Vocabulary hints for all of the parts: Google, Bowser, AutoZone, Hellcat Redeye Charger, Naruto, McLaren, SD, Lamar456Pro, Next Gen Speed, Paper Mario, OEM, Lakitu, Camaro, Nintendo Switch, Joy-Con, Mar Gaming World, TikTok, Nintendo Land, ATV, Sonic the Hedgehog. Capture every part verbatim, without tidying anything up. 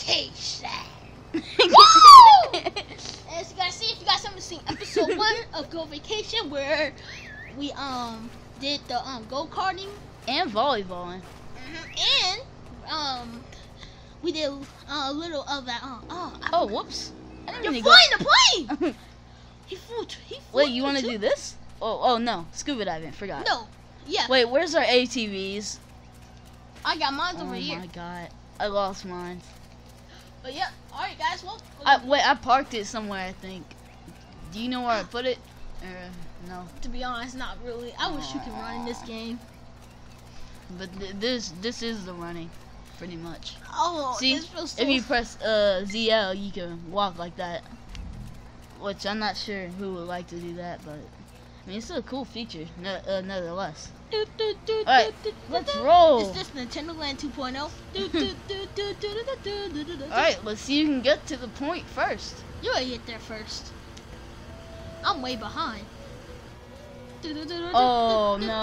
vacation. Woo! As you guys see, if you guys haven't seen episode one of Go Vacation, where we um did the um go karting and volleyballing, mm-hmm. and um we did uh, a little of that. Uh, oh, I oh, whoops! I didn't You're flying go. the plane. He flew. He flew. Wait, you want to do this? Oh, oh no, scuba diving. Forgot. No. Yeah. Wait, where's our A T Vs? I got mine over oh here. Oh my god, I lost mine. But yeah, all right, guys. Well, I, wait, I parked it somewhere. I think. Do you know where I put it? Uh, no. To be honest, not really. I wish you could run in this game. But th this this is the running, pretty much. Oh, see, this feels so if you press uh, Z L, you can walk like that. Which I'm not sure who would like to do that, but I mean, it's still a cool feature, no, uh, nonetheless. Do, do, do, all right, do, do, let's roll. Is this Nintendo Land two point oh? All right, let's see who can get to the point first. You gotta get there first. I'm way behind. Oh no!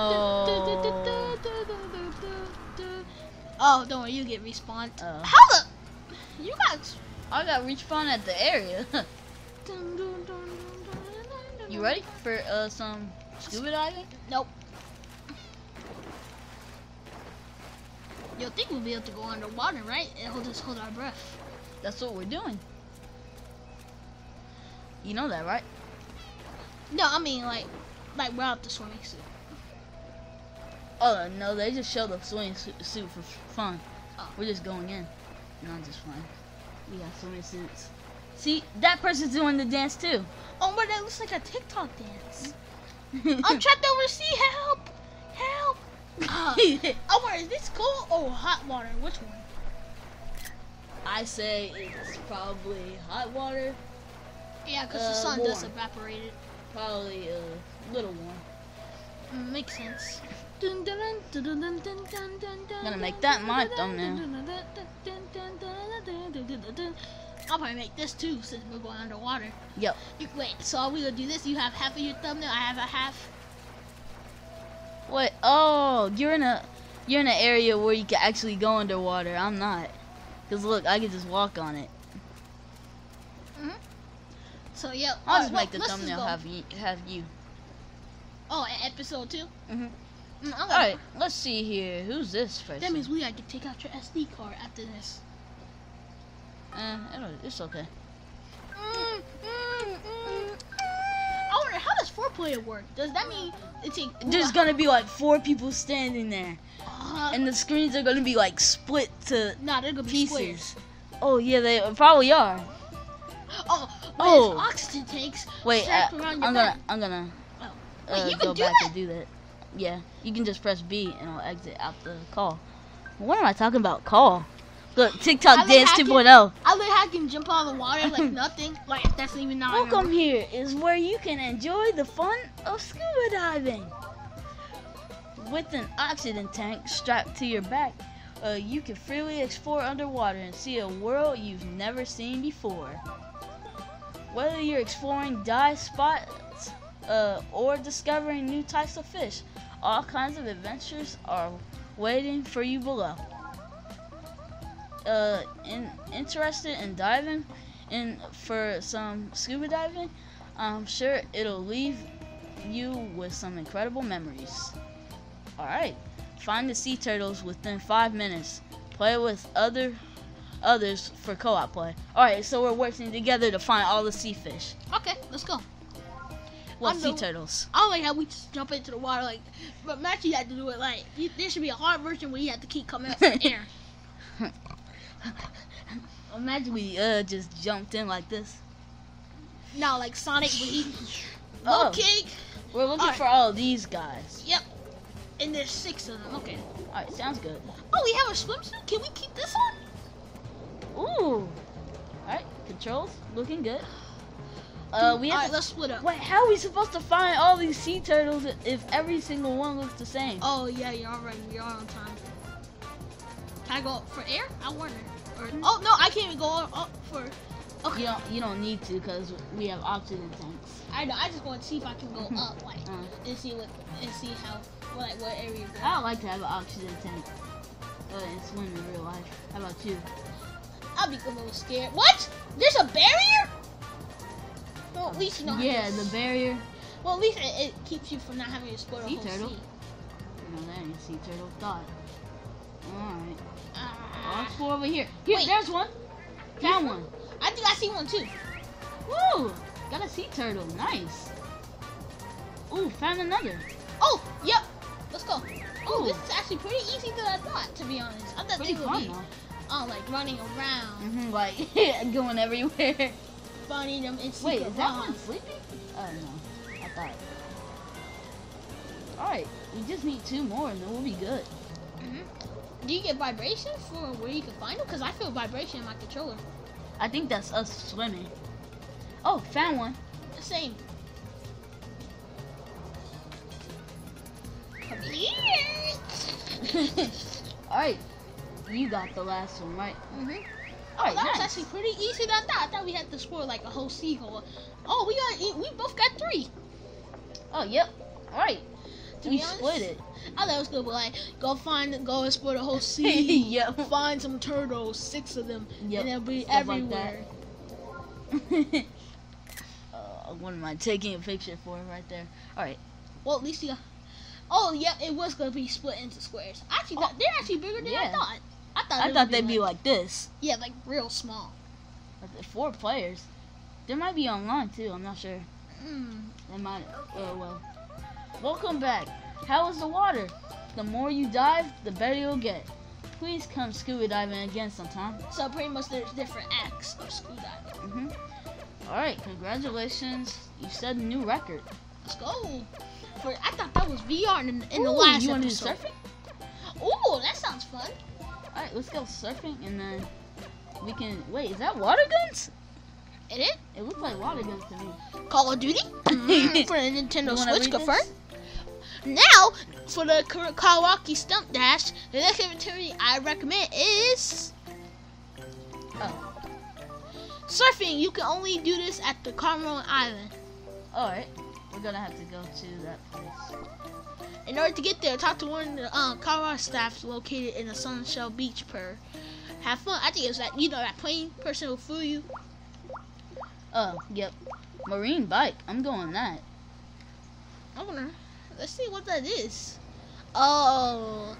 Oh, don't worry, you get respawned. Uh, How the? You got? I got respawned at the area. You ready for uh, some scuba diving? Nope. You'll think we'll be able to go underwater, right? And we'll just hold our breath. That's what we're doing. You know that, right? No, I mean like, like we're out the swimming suit. Oh no, they just showed the swimming suit for fun. Oh. We're just going in. No, I'm just fine. We got swimming suits. See, that person's doing the dance too. Oh my, that looks like a TikTok dance. I'm trapped over sea. Help! Help! Uh, oh my, is this cold or hot water? Which one? I say it's probably hot water. Yeah, because uh, the sun warm. does evaporate it. Probably a little warm. Mm, makes sense. I'm gonna make that my thumbnail. I'll probably make this too since we're going underwater. Yep. You, wait, so are we gonna do this? You have half of your thumbnail, I have a half. Wait, oh, you're in a you're in an area where you can actually go underwater. I'm not. Because look, I can just walk on it. Mm-hmm. So yeah, I'll just make the thumbnail have you have you. Oh, episode two? Mm-hmm. Mm, Alright, let's see here. Who's this person? That means we gotta take out your S D card after this. Uh, it's okay. Mm, mm, mm, mm. I wonder, how does four player work? Does that mean it's a, there's gonna be like four people standing there, uh, and the screens are gonna be like split to nah, they're gonna be pieces. Squares. Oh yeah, they probably are. Oh, oh. Oxygen tanks. Wait, I, I'm gonna, back. I'm gonna oh. Wait, uh, you can go do back that? and do that. Yeah, you can just press B and I'll exit out the call. What am I talking about? Call. Look, TikTok dance two point oh. I like how I can jump out of the water like nothing. Like, that's even not. Welcome here is where you can enjoy the fun of scuba diving. With an oxygen tank strapped to your back, uh, you can freely explore underwater and see a world you've never seen before. Whether you're exploring dive spots uh, or discovering new types of fish, all kinds of adventures are waiting for you below. Uh, in, interested in diving and for some scuba diving, I'm sure it'll leave you with some incredible memories. Alright, find the sea turtles within five minutes. Play with other others for co-op play. Alright, so we're working together to find all the sea fish. Okay, let's go. Well, sea turtles. I like how we just jump into the water like, but imagine you had to do it like, you, there should be a hard version where you have to keep coming up from the air. Imagine we uh just jumped in like this. No, like Sonic. We oh. Okay. We're looking all for right. all these guys. Yep. And there's six of them. Okay. All right. Sounds good. Oh, we have a swimsuit. Can we keep this on? Ooh. All right. Controls looking good. Uh, we have all right, to, let's split up. Wait, how are we supposed to find all these sea turtles if every single one looks the same? Oh yeah, you're all right. You're all on time. Can I go up for air? I wonder. Or, oh no, I can't even go up for. Okay. You don't. You don't need to because we have oxygen tanks. I know. I just want to see if I can go up, like, uh, and see what and see how, like, what area. I would like to have an oxygen tank. Uh, and swim in real life. How about you? I'll be a little scared. What? There's a barrier? Well, at least you know. Yeah, the barrier. Well, at least it, it keeps you from not having to spoil sea the whole turtle. Sea. You know that ain't sea turtle thought. Alright. Uh, Let's go over here. Here, wait. There's one. Found one. I think I see one too. Woo! Got a sea turtle. Nice. Ooh, found another. Oh, yep. Let's go. Oh, this is actually pretty easy than I thought, to be honest. I thought pretty they would fun, be, oh, like running around, mm-hmm, like going everywhere, finding them in secret. Wait, is that one sleeping? Oh no, I thought. All right, we just need two more, and then we'll be good. Mm-hmm. Do you get vibrations for where you can find them? Cause I feel vibration in my controller. I think that's us swimming. Oh, found one. The same. Come here. All right. You got the last one, right? Mm-hmm. All right, oh, that nice. was actually pretty easy than I thought. I thought we had to score like a whole seagull. Oh, we got we both got three. Oh, yep. All right. To we honest, split it. I thought it was good, but like, go find, go and split a whole sea. Yep. Find some turtles, six of them, yep. And they'll be Stuff everywhere. Like uh, what am I taking a picture for right there? All right. Well, at least you got... Oh, yeah, it was going to be split into squares. I actually thought, oh, they're actually bigger than yeah. I thought. I thought, I thought they'd be like, be like this. Yeah, like real small. Like four players. There might be online too. I'm not sure. Mm. They might. Oh well. Welcome back. How is the water? The more you dive, the better you'll get. Please come scuba diving again sometime. So pretty much there's different acts of scuba diving. Mm-hmm. All right, congratulations. You set a new record. Let's go. For I thought that was V R in, in Ooh, the last you episode. You want to do surfing? Oh, that sounds fun. Alright, let's go surfing and then we can. Wait, is that water guns? It is? It looks like water guns to me. Call of Duty? Mm-hmm. For the Nintendo Switch, confirmed. Now, for the Kawaki Stump Dash, the next activity I recommend is. Oh. Surfing. You can only do this at the Cameron Island. Alright, we're gonna have to go to that place. In order to get there, talk to one of the um, Colorado staffs located in the Sunshell Beach Pier. Have fun. I think it's that, you know, that plain person who flew you. Oh, yep. Marine bike. I'm going that. I wanna. Let's see what that is. Oh.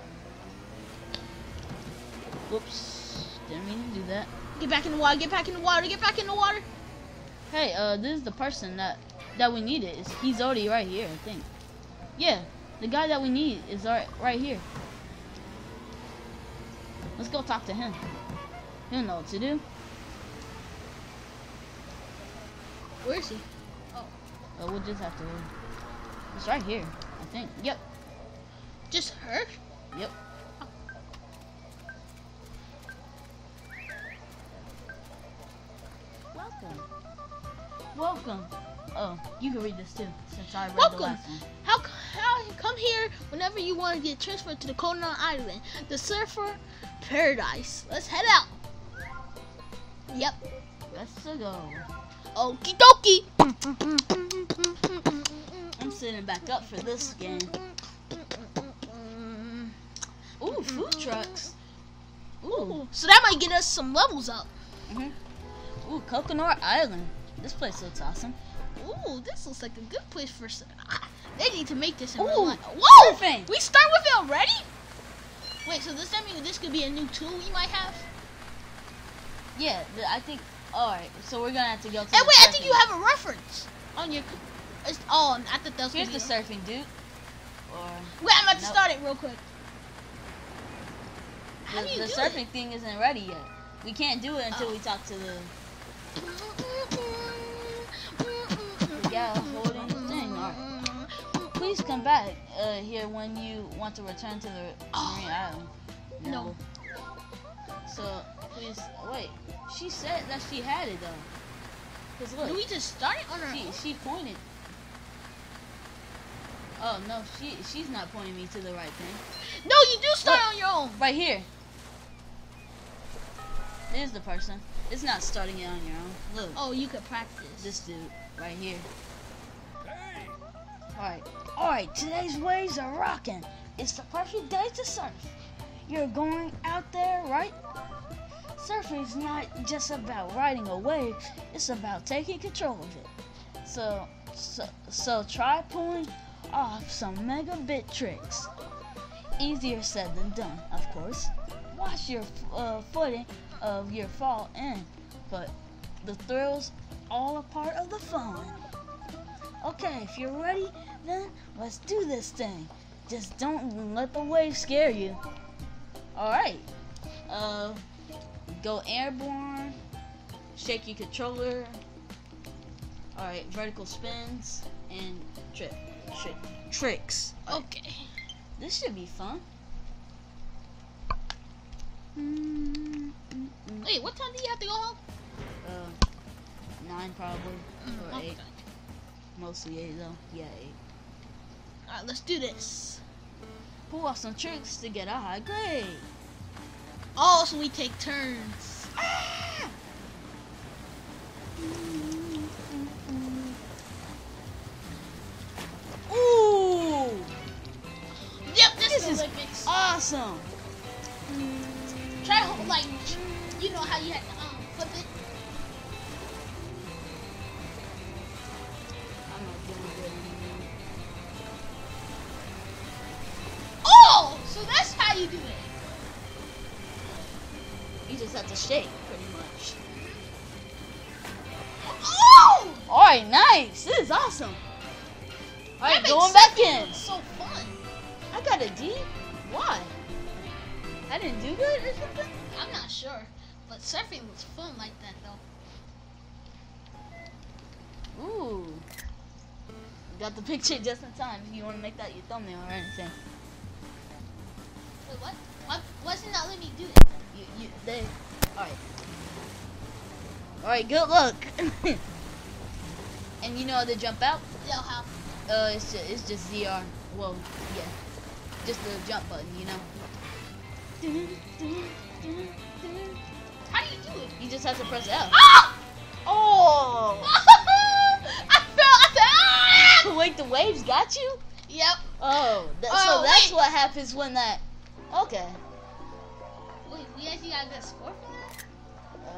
Whoops. Didn't mean to do that. Get back in the water. Get back in the water. Get back in the water. Hey, uh, this is the person that that we needed. It's, he's already right here, I think. Yeah. The guy that we need is right, right here. Let's go talk to him. He'll know what to do. Where is he? Oh. Oh, we'll just have to leave. It's right here, I think. Yep. Just her? Yep. Oh. Welcome. Welcome. Oh, you can read this too, since I read Welcome. the last one. How how come here whenever you want to get transferred to the Conan Island, the surfer paradise. Let's head out. Yep. Let's go. Okie dokie. I'm sitting back up for this game. Ooh, food trucks. Ooh, so that might get us some levels up. Mm-hmm. Ooh, Coconut Island. This place looks awesome. Ooh, this looks like a good place for. Ah, they need to make this in Ooh, real life. Whoa! Surfing. We start with it already? Wait, so does that mean this could be a new tool we might have? Yeah, I think. Alright, so we're gonna have to go to. And the wait, surfing. I think you have a reference on your. It's, oh, I thought that was. Here's the surfing, dude. Or, wait, I'm about nope. to start it real quick. How the do you the do surfing it? thing isn't ready yet. We can't do it until oh. we talk to the. Yeah, holding the thing. All right. Please come back uh, here when you want to return to the Marine oh, Island. No. no. So please wait. She said that she had it though. Cause look. Did we just start it on her? She, she pointed. Oh no, she she's not pointing me to the right thing. No, you do start look, on your own. Right here. There's the person. It's not starting it on your own. Look. Oh, you could practice. This dude. Right here. Hey. Alright. Alright, today's waves are rocking. It's the perfect day to surf. You're going out there, right? surfing is not just about riding a wave, it's about taking control of it. So, so, so try pulling off some mega bit tricks. Easier said than done, of course. Watch your uh, footing of your fall in, but the thrill's all a part of the fun. Okay, if you're ready, then let's do this thing. Just don't let the wave scare you. Alright, uh, go airborne, shake your controller, alright, vertical spins, and trip, trip, tricks. Okay, this should be fun. Mm-hmm. Wait, what time do you have to go home? Uh, nine probably, mm, or eight. Mostly eight though, yeah, eight. Alright, let's do this. Pull off some tricks to get a high grade. Oh, so we take turns. Ah! Ooh! Yep, this, this is Olympics. Awesome. Try to, like, you know how you had to um, flip it. You do it. You just have to shake, pretty much. Oh! All right, nice. This is awesome. All right, going back in. So fun. I got a D. Why? I didn't do good or something. I'm not sure, but surfing was fun like that though. Ooh. Got the picture just in time. If you want to make that your thumbnail or anything. Wait, what? Why, why doesn't that let me do that? You, you, they, alright. Alright, good luck. And you know how to jump out? Yeah, how? Uh, it's just, it's just Z R. Well, yeah. Just the jump button, you know? How do you do it? You just have to press L. Ah! Oh! I fell, I fell! Ah! Wait, the waves got you? Yep. Oh, that, oh so wait. That's what happens when that... Okay. Wait, we actually got a good score for that? Uh,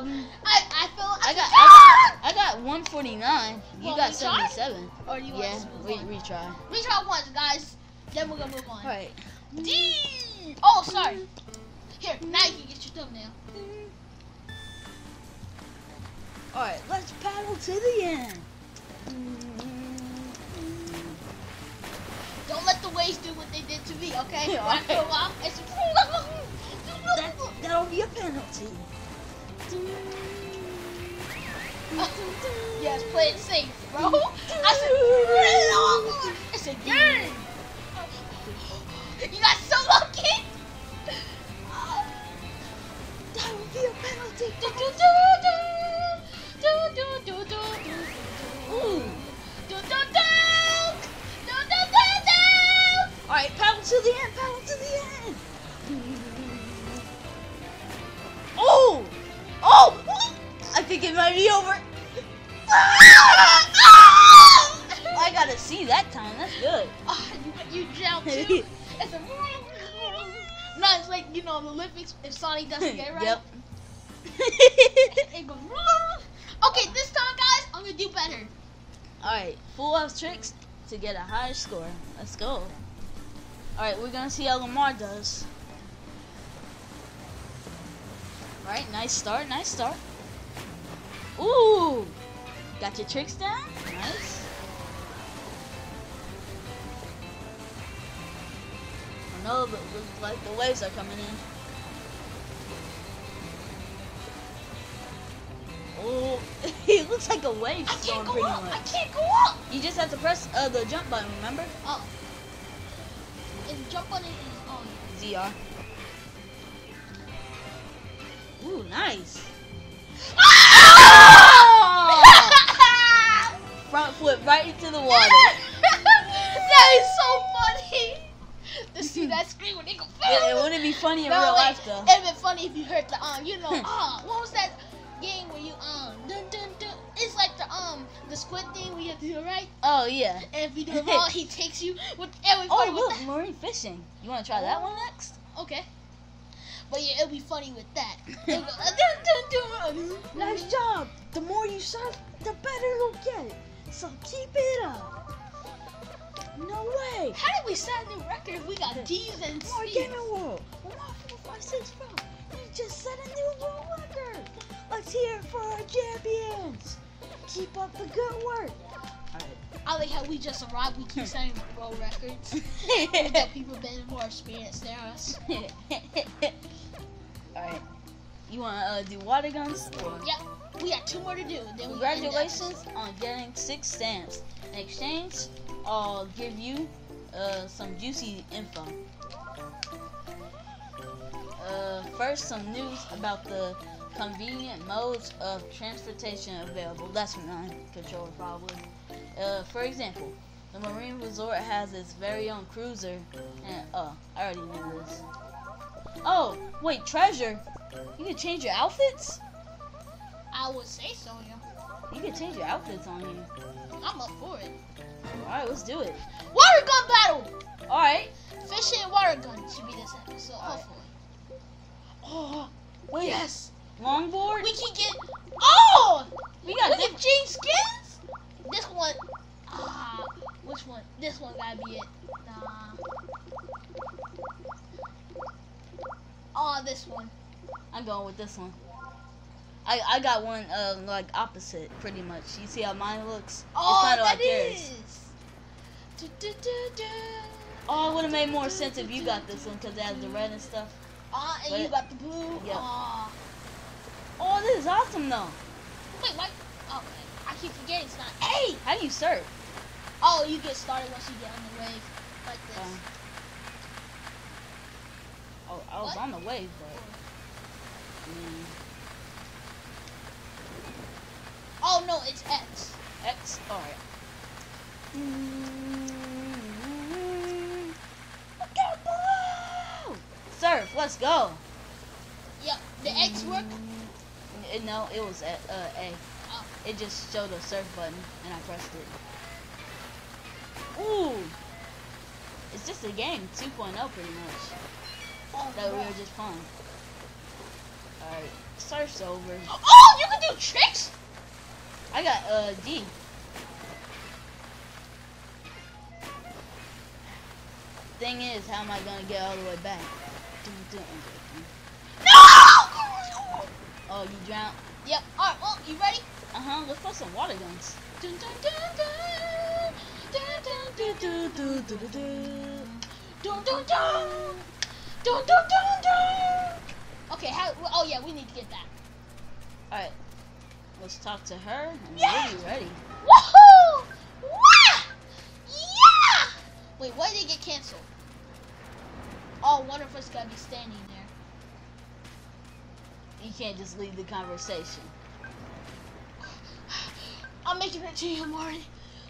um. I, I feel I, I got I got, I got one forty-nine. You well, got retry? seventy-seven. Or you yeah, want to move re retry. Retry once, guys. Then we're gonna move on. All right. D. Oh, sorry. Here, now you can get your thumbnail. All right, let's paddle to the end. Don't let the waves do what they did to me, okay? Yeah, right. After a while, it's... that, that'll be a penalty. Oh. Yes, play it safe, bro. I said, it's a game. You got so lucky. That will be a penalty. Do, do, do, do, do, do, do, do. Ooh. Do, do, do. Alright, paddle to the end, paddle to the end! Oh! Oh! I think it might be over. I gotta see that time, that's good. Oh, you, you jumped too. It's a... No, it's like, you know, the Olympics, if Sonic doesn't get it right. Yep. It goes... Okay, this time, guys, I'm gonna do better. Alright, full of tricks to get a high score. Let's go. Alright, we're gonna see how Lamar does. Alright, nice start, nice start. Ooh! Got your tricks down? Nice. I know, but looks like the waves are coming in. Oh, it looks like a wave. I can't go up! Much. I can't go up! You just have to press uh, the jump button, remember? Oh. And jump on it and on. Z R. Ooh, nice. Ah! Front flip right into the water. That is so funny. To see that screen when they go. Yeah, it wouldn't be funny in no, real like, life though. It'd be funny if you heard the um, you know, uh, what was that game where you um, dun dun dun. It's like the um, the squid thing where you have to do it right. Oh yeah. And if you do it wrong, he takes you with every. Oh look, marine fishing. You want to try that one next? Okay. but yeah, it'll be funny with that. Nice job! The more you shot, the better you'll get it. So keep it up. No way! How did we set a new record if we got D's and C's? Mar Gaming World, Lamar four five six Pro. You just set a new world record. Let's hear it for our champions. Keep up the good work. I like how we just arrived, we keep setting world records. We got people better, more experienced than us. Alright. You wanna uh, do water guns? Or? Yep. We got two more to do. Then Congratulations we on getting six stamps. In exchange, I'll give you uh, some juicy info. Uh, first, some news about the convenient modes of transportation available. That's from my controller, probably. Uh, for example, the Marine Resort has its very own cruiser, and, oh, I already knew this. Oh, wait, Treasure? You can change your outfits? I would say so, yeah. You can change your outfits on here. I'm up for it. Alright, let's do it. Water gun battle! Alright. Fishing and water gun should be this episode, hopefully. Oh, wait. Yes! Longboard? We can get, oh! We got we different change skins? This one, ah, which one? This one gotta be it. Nah. Oh, this one. I'm going with this one. I I got one uh, like opposite, pretty much. You see how mine looks? Oh, it's kinda that like is. Yours. Du, du, du, du. Oh, it would have made more sense if you got this one because it has the red and stuff. Ah, and but, you got the blue. Yeah. Oh. Oh, this is awesome though. Wait, what? Okay. I keep forgetting it's not. Hey! How do you surf? Oh, you get started once you get on the wave. Like this. Um, oh, I was what? on the wave, but. Mm. Oh, no, it's X. X? Alright. Mm-hmm. Look out below! Surf, let's go! Yep, the mm-hmm. X worked? No, it was at, uh, A. Oh. It just showed a surf button, and I pressed it. Ooh! It's just a game, two point oh pretty much. Oh, that we were just playing. Alright, surf's over. Oh, you can do tricks? I got uh, D. Thing is, how am I gonna get all the way back? No! Oh, you drowned? Yep. Alright, well, you ready? Uh-huh, let's throw some water guns. Okay, how, oh yeah, we need to get that. Alright, let's talk to her and yeah. we'll be ready. Woohoo! Wah! Yeah! Wait, why did it get canceled? Oh, one of us gotta be standing there. You can't just leave the conversation. I'm making it to you, Marty.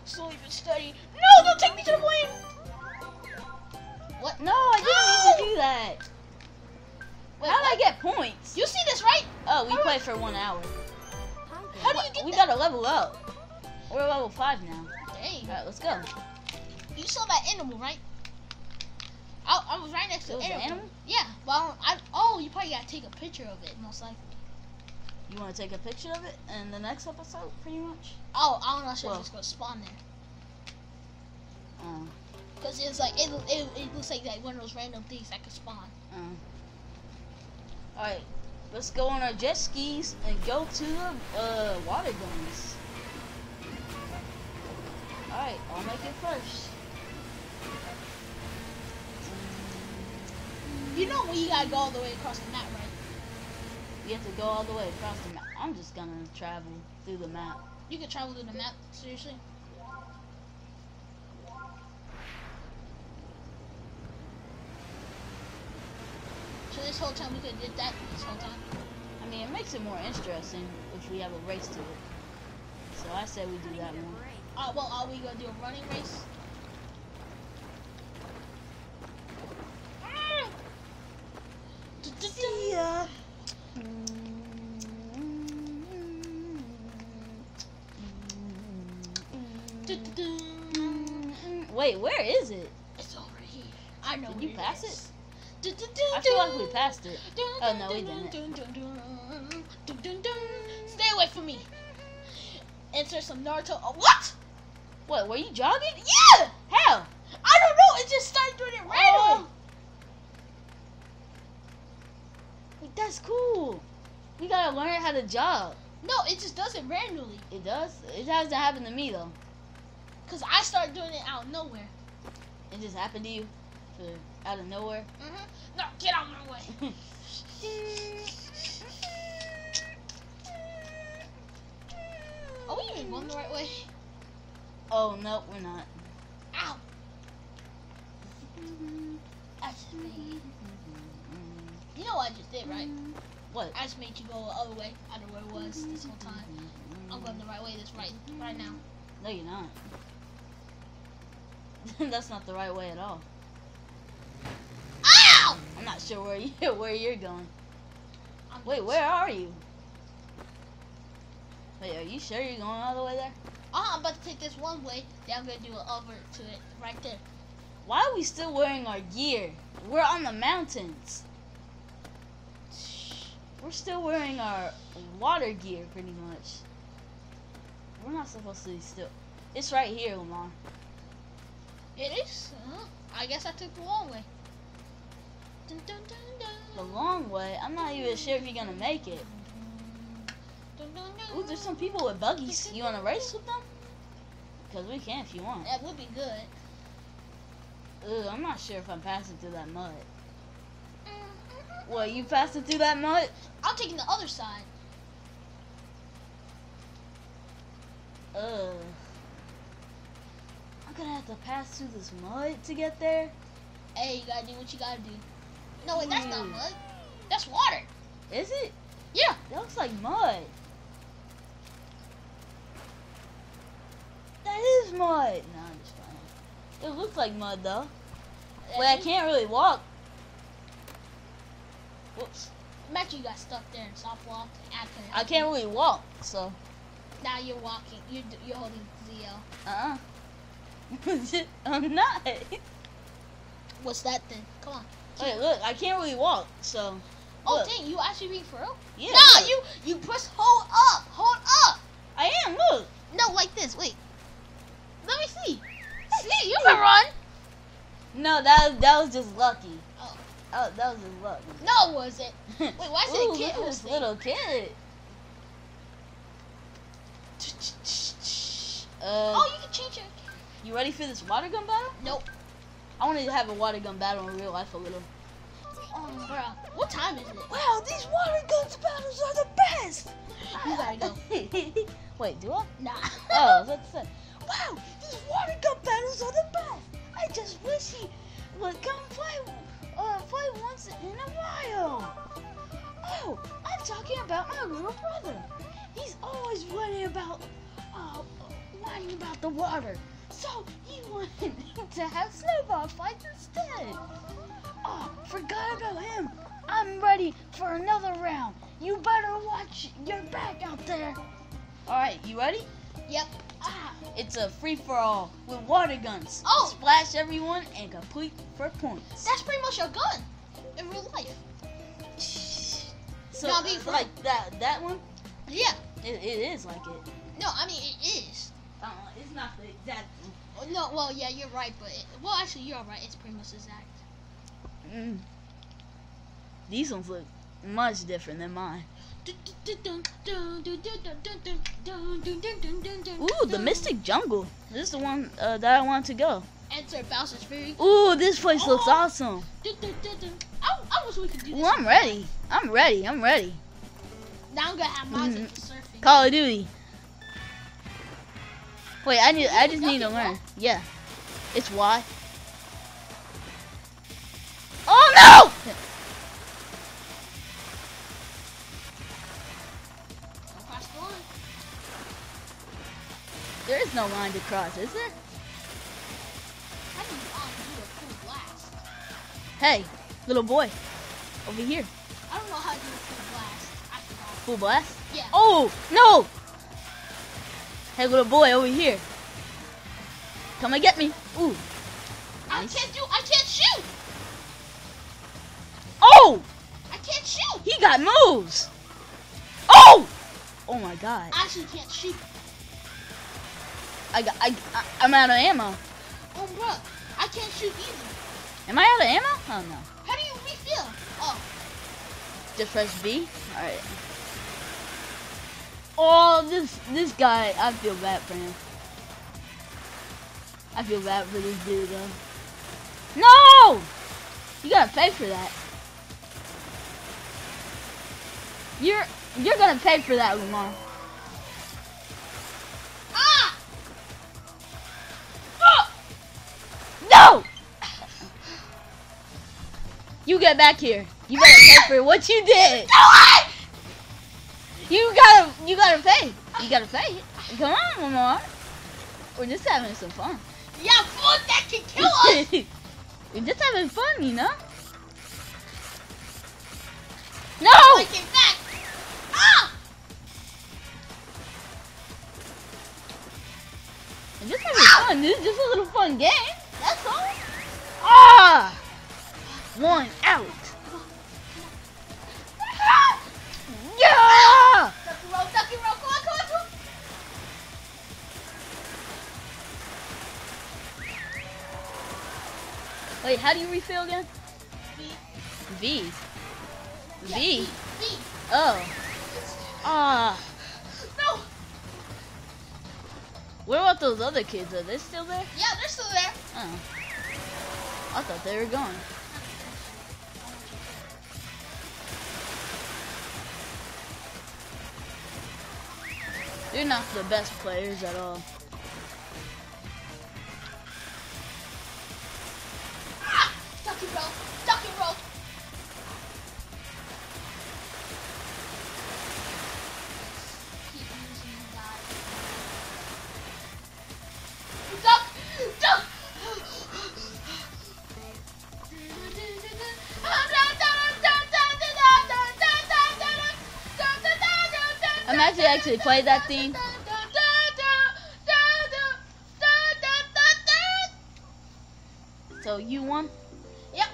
Slowly but steady. No, don't take me to the plane! What? No, I didn't no! need to do that. Wait, how did I get points? You see this, right? Oh, we played for one hour. How do you get We that? gotta level up. We're level five now. Dang. Alright, let's go. You saw that animal, right? I, I was right next to it was animal. an animal. Yeah, but I don't, I, oh, you probably gotta take a picture of it, most likely. You wanna take a picture of it in the next episode, pretty much? Oh, I don't know if well. it's gonna spawn there. Um. Cause it's like it, it, it looks like like one of those random things that could spawn. Um. All right, let's go on our jet skis and go to the uh, water guns. All right, I'll make it first. You know when you gotta go all the way across the map, right? You have to go all the way across the map. I'm just gonna travel through the map. You can travel through the map? Seriously? So this whole time we could have did that this whole time? I mean, it makes it more interesting if we have a race to it. So I say we do that one. Uh, well, are we gonna do a running race? See ya. Wait, where is it? It's over here. I know. Did you pass it? I feel like we passed it. Oh no, we didn't. Stay away from me. Enter some Naruto. Oh, what? What? Were you jogging? Yeah. How? I don't know. It just started doing it randomly. Oh. Like, that's cool. We gotta learn how to jog. No, it just does it randomly. It does? It hasn't happened to me though. Cause I started doing it out of nowhere. It just happened to you? To, out of nowhere? Mm-hmm. No, get out of my way. Are we even going the right way? Oh, no, we're not. Ow! I just made... You know what I just did, right? What? I just made you go the other way. I don't know where it was this whole time. I'm going the right way. That's right. Right now. No, you're not. That's not the right way at all. Ow! I'm not sure where you where you're going. I'm Wait, where are you? Wait, are you sure you're going all the way there? Oh, I'm about to take this one way. Then I'm gonna do it over to it right there. Why are we still wearing our gear? We're on the mountains. We're still wearing our water gear, pretty much. We're not supposed to be still. It's right here, Lamar. It is? Huh? I guess I took the long way. Dun, dun, dun, dun. The long way? I'm not even sure if you're going to make it. Dun, dun, dun. Ooh, there's some people with buggies. You want to race with them? Because we can if you want. That would be good. Ooh, I'm not sure if I'm passing through that mud. Mm-hmm. What, you passing through that mud? I'm taking the other side. Ugh. I'm gonna have to pass through this mud to get there. Hey, you gotta do what you gotta do. No, wait, that's mm. not mud. That's water. Is it? Yeah. That looks like mud. That is mud. No, I'm just fine. It looks like mud, though. That wait, is? I can't really walk. Whoops. Imagine you got stuck there and soft walked. I, I can't really walk, so. Now you're walking. You're, you're holding the L. Uh-uh. I'm not. What's that then? Come on. Wait, look. I can't really walk, so. Oh, look. Dang. You actually being for real? Yeah. No, look. you you press hold up. Hold up. I am. Look. No, like this. Wait. Let me see. See, you can run. No, that, that was just lucky. Oh. Oh, that was just luck. No, it wasn't. Wait, why is it a kid? Look at this little kid. Uh, oh, you can change your... You ready for this water gun battle? Nope. I wanted to have a water gun battle in real life a little. Oh, bro. What time is it? Wow, these water guns battles are the best! You gotta go. Wait, do I? Nah. Oh, what's that? Wow, these water gun battles are the best! I just wish he would come play, uh, play once in a while. Oh, I'm talking about my little brother. He's always running about... Uh, whining about the water. So he wanted to have snowball fights instead. Oh, forgot about him. I'm ready for another round. You better watch your back out there. Alright, you ready? Yep. Ah, it's a free-for-all with water guns. Oh! Splash everyone and complete for points. That's pretty much your gun in real life. So uh, like that that one? Yeah. It, it is like it. No, I mean, it is. Uh, it's not the exact one. No, well, yeah, you're right, but... It, well, actually, you're right. It's pretty much exact. Mm. These ones look much different than mine. Ooh, the Mystic Jungle. This is the one uh, that I want to go. Enter Bowser's Fury. Ooh, this place oh. looks awesome. I, I wish we could do this. Well, I'm ready. I'm ready. I'm ready. Now I'm going to have mods mm. surfing. Call of Duty. Wait, I need. I just need to learn. Yeah, it's Y. Oh no! There is no line to cross, is there? Hey, little boy, over here. I don't know how to do a full blast. Full blast? Yeah. Oh no! Hey, little boy, over here. Come and get me. Ooh. Nice. I can't do, I can't shoot. Oh! I can't shoot. He got moves. Oh! Oh my god. I actually can't shoot. I got, I, I, I'm out of ammo. Oh, bro. I can't shoot either. Am I out of ammo? Oh, no. How do you refill? Oh. Just press B? Alright. Oh, this, this guy, I feel bad for him. I feel bad for this dude, though. No! You gotta pay for that. You're, you're gonna pay for that, Lamar. Ah! Oh! No! You get back here. You gotta pay for what you did. No, I... You gotta, you gotta pay. You gotta pay. Come on, Lamar. We're just having some fun. Yeah, fun that can kill us. We're just having fun, you know? No! I came back! Ah! We're just having ah! fun. This is just a little fun game. That's all. Ah! One out. Yeah! Ducky roll, ducky roll, come on, come on, come on. Wait, how do you refill again? V. V. Yeah, V. V. Oh. Ah. Uh. No. What about those other kids? Are they still there? Yeah, they're still there. Oh. I thought they were gone. They're not the best players at all. Ah! Duck and roll! Duck and roll! Keep using that. Duck! Duck! I'm actually actually played that thing. So you won? Yep.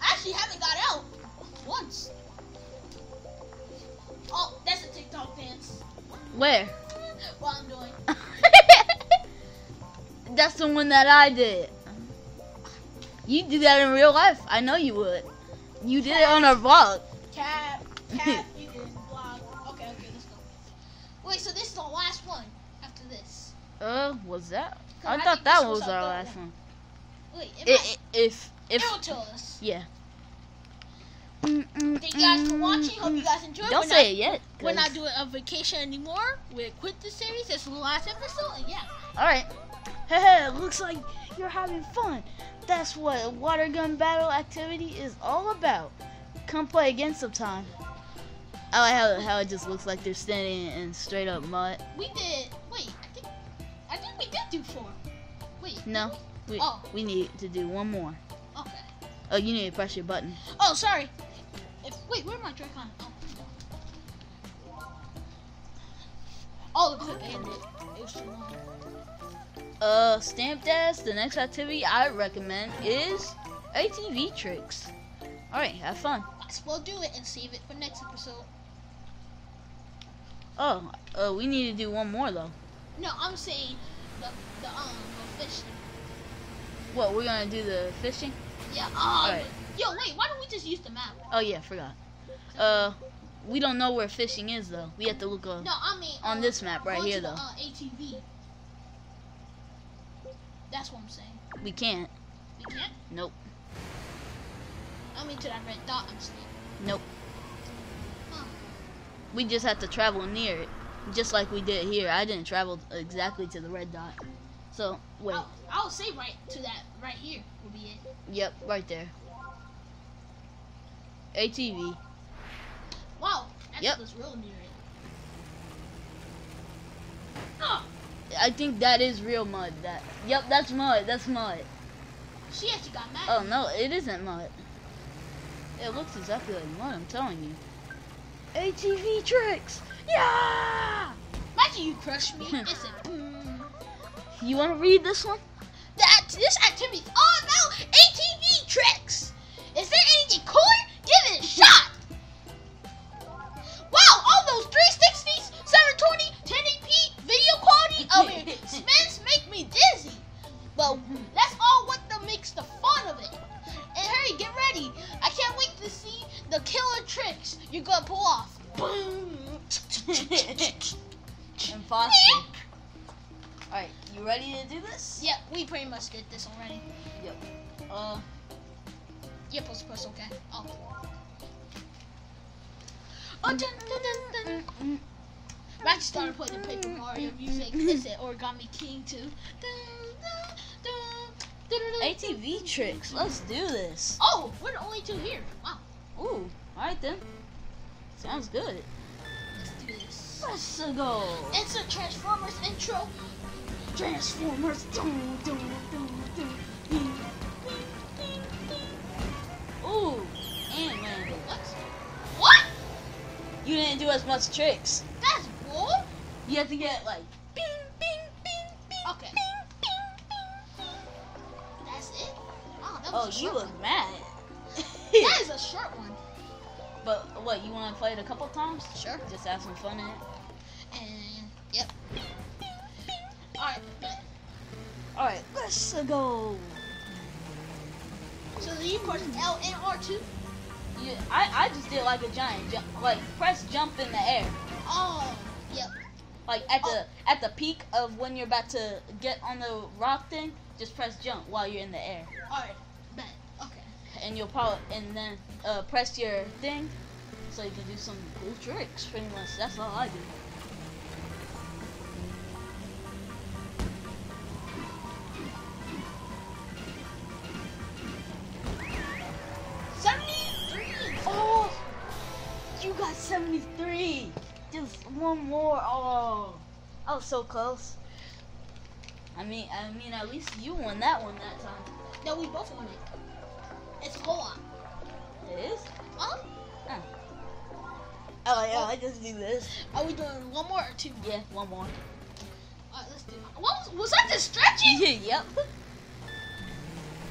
I actually haven't got out once. Oh, that's a TikTok dance. Where? What I'm doing. That's the one that I did. You do that in real life. I know you would. You did cat. It on our vlog. Cat, cat. Wait, so this is the last one after this. Uh, was that? I, I thought that was, was our last one. Wait, it it, might, it, if if it'll tell us. Yeah. Mm, mm, Thank you guys for watching. Hope you guys enjoyed. Don't we're say not, it yet. Cause... We're not doing a vacation anymore. We quit the series. This is the last episode, and yeah. All right. Hey, looks like you're having fun. That's what a water gun battle activity is all about. Come play again sometime. I like how, how it just looks like they're standing in straight up mud. We did. Wait, I think I think we did do four. Wait. No. We, oh. we need to do one more. Okay. Oh, you need to press your button. Oh, sorry. If, wait, where am I Joy-Con? Oh. Oh, the clip ended. It was too long. Uh, Stamp Dash. The next activity I recommend is A T V tricks. All right, have fun. We'll do it and save it for next episode. Oh, uh, we need to do one more though. No, I'm saying the, the um the fishing. What, we're gonna do the fishing? Yeah. Um, All right. Yo, wait, why don't we just use the map? Oh yeah, forgot. Uh, we don't know where fishing is though. We have to look on. No, I mean on uh, this map right here the, though. Uh, A T V. That's what I'm saying. We can't. We can't. Nope. I'm into that red dot, I'm sleeping. Nope. Huh. We just have to travel near it, just like we did here. I didn't travel exactly to the red dot. So, wait. I'll, I'll say right to that, right here will be it. Yep, right there. A T V. Wow, that yep. was real near it. Oh. I think that is real mud. That. Yep, that's mud, that's mud. She actually got mad. Oh, no, it isn't mud. It looks exactly like mud, I'm telling you. A T V tricks! Yeah! Imagine you crushed me. Listen. Mm. You want to read this one? That this activity. Oh no! A T V tricks! Is there anything cool? Give it a shot! off. Boom. And faster. Alright, you ready to do this? Yep, we pretty much did this already. Yep. Uh. Yep, let's press okay. Oh. Oh, dun, dun, dun, dun. Ratchet started putting the Paper Mario music. Is it Origami King too? A T V tricks. Let's do this. Oh, we're the only two here. Wow. Ooh. All right then. Sounds good. Let's do this. Let's go. Insert Transformers intro. Transformers. Ooh. And man, what? What? You didn't do as much tricks. That's bull. You have to get like. Bing, bing, bing, bing. Okay. Bing, bing, bing, bing. That's it. Wow, that was oh, a you look one. Mad. That is a short one. But what, you want to play it a couple times? Sure. Just have some fun in it. And yep. Alright. Alright, let's go. So do you press L and R too? Yeah, I I just did like a giant jump, like press jump in the air. Oh, yep. Like at the oh. at the peak of when you're about to get on the rock thing, just press jump while you're in the air. Alright. And you'll probably and then uh, press your thing, so you can do some cool tricks. Pretty much, that's all I do. seventy-three. Oh, you got seventy-three. Just one more. Oh, I was so close. I mean, I mean, at least you won that one that time. No, we both won it. It's co-op. It is? Huh? Huh. Oh, yeah, oh. I just do this. Are we doing one more or two more? Yeah, one more. Alright, let's do it. What was, was that just stretching? Yeah, yep.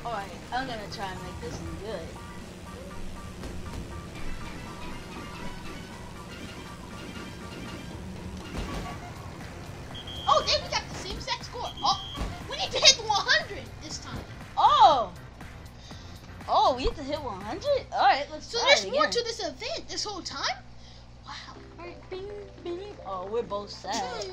Alright, I'm gonna try and make this one good. Oh, then we got the same exact score. Oh, we need to hit one hundred this time. Oh! Oh, we have to hit one hundred? Alright, let's so try So there's more to this event this whole time? Wow. Alright, bing, bing. Oh, we're both sad.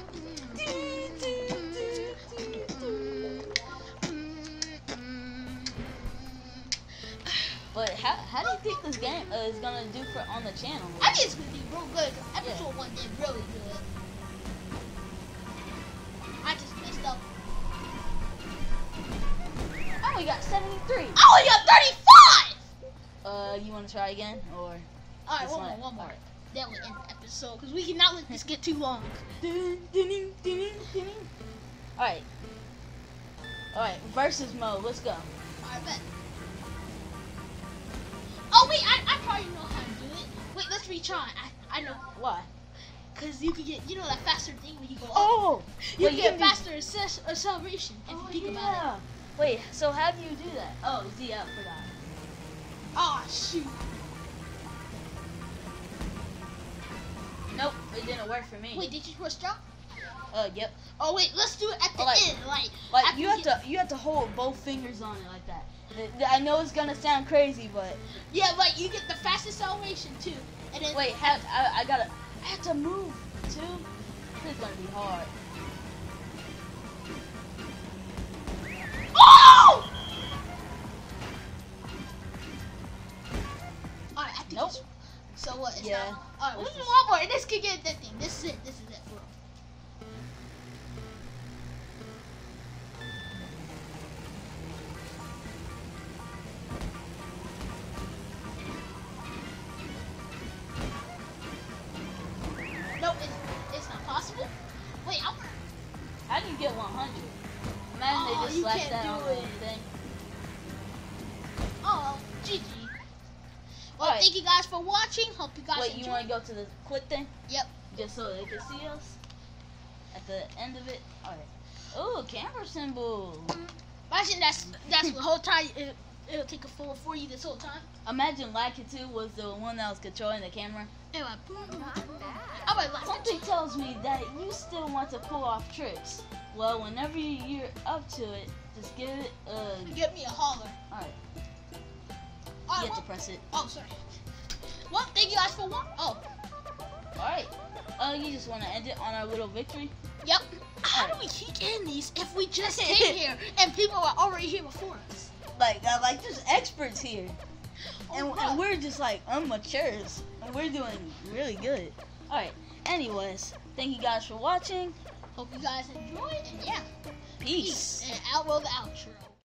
But how, how do you think this game uh, is going to do for on the channel? I think it's going to be real good. Episode yeah. one did really good. I just messed up. I only got seventy-three. I only got thirty-five! Uh, you want to try again, or? All right, one more, one more. Then we end the episode because we cannot let this get too long. All right, all right. Versus mode. Let's go. All right, bet. Oh wait, I, I probably know how to do it. Wait, let's retry. I I know why. Cause you could get you know that faster thing when you go. Oh, up. you wait, get you faster be... acceleration if oh, you think yeah. about it. Wait, so how do you do that? Oh, Z up for that. Oh shoot! Nope, it didn't work for me. Wait, did you press jump? Uh, yep. Oh wait, let's do it at the like, end, like. Like you have to, you have to hold both fingers on it like that. I know it's gonna sound crazy, but yeah, like you get the fast acceleration too. And then wait, have, I, I gotta, I have to move too. This is gonna be hard. Oh! Nope. So what? It's yeah. Not, all right, we do one more, and this could get that thing. This is it. This is it for real. Nope, it's, it's not possible. Wait, I'm. How do you get one hundred? Imagine oh, they just slapped that on everything. Oh, G G. Well, right. Thank you guys for watching. Hope you guys. Wait, enjoyed. You want to go to the quit thing? Yep. Just so they can see us at the end of it. All right. Oh, camera symbol. Mm-hmm. Imagine that's that's the whole time. It, it'll take a full for you this whole time. Imagine Lakitu was the one that was controlling the camera. It went boom, boom, boom. I went like something tells me that you still want to pull off tricks. Well, whenever you're up to it, just give it a. Give me a holler. All right. You have to press it. Oh, sorry. Well, thank you guys for watching. Oh. uh, you just want to end it on our little victory? Yep. How do we keep getting these if we just came here and people are already here before us? Like, uh, like there's experts here. Oh, and, and we're just like unmatures. And we're doing really good. Alright, anyways, thank you guys for watching. Hope you guys enjoyed. And yeah, peace. peace. And out roll the outro.